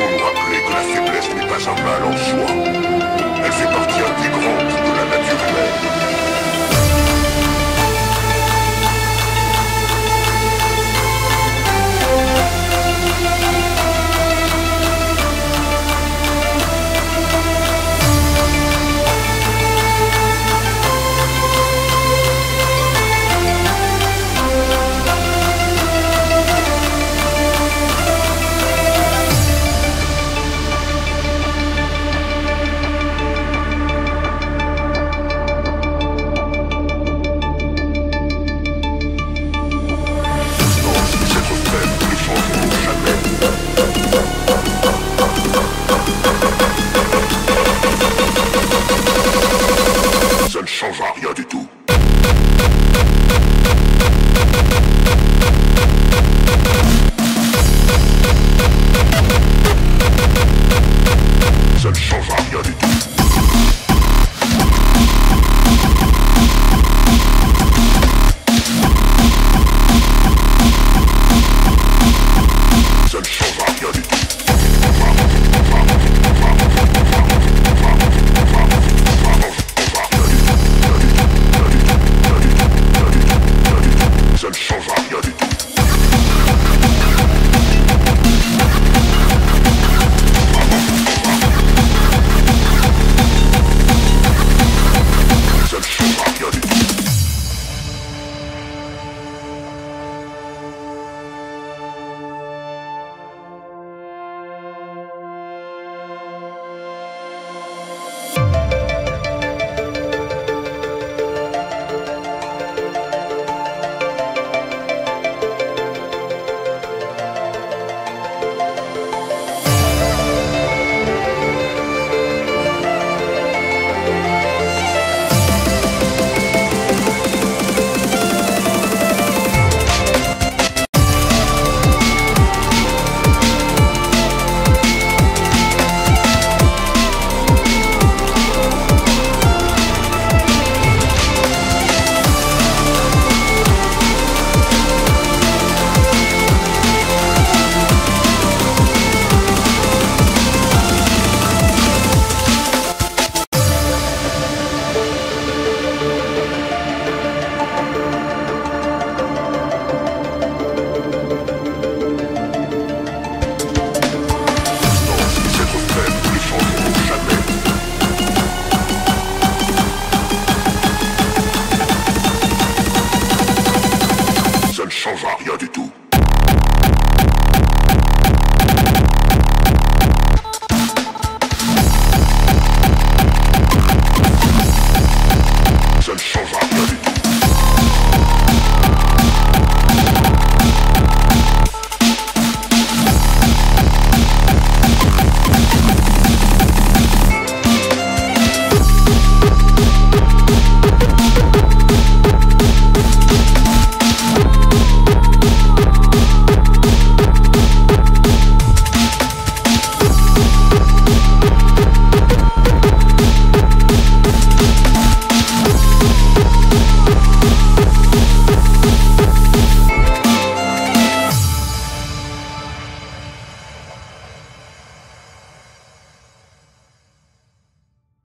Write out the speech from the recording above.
faut nous rappeler que la faiblesse n'est pas un mal en soi. Elle fait partie intégrante de la nature humaine. Ça ne changera rien du tout.